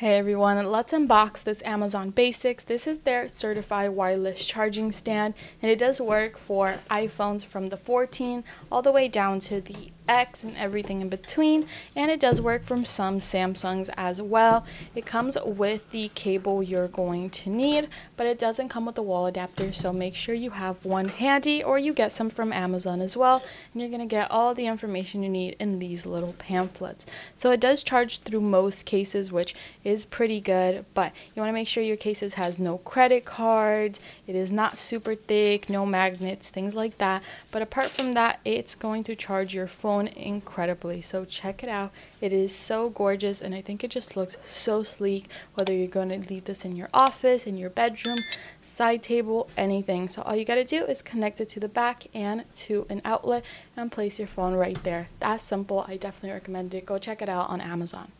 Hey everyone, let's unbox this Amazon Basics. This is their certified wireless charging stand, and it does work for iPhones from the 14 all the way down to the X and everything in between, and it does work from some Samsungs as well. It comes with the cable you're going to need, but it doesn't come with the wall adapter, so make sure you have one handy or you get some from Amazon as well, and you're going to get all the information you need in these little pamphlets. So it does charge through most cases, which is pretty good, but you want to make sure your cases has no credit cards, it is not super thick, no magnets, things like that. But apart from that, it's going to charge your phone incredibly, so check it out. It is so gorgeous, and I think it just looks so sleek, whether you're going to leave this in your office, in your bedroom, side table, anything. So all you got to do is connect it to the back and to an outlet and place your phone right there. That's simple. I definitely recommend it. Go check it out on Amazon.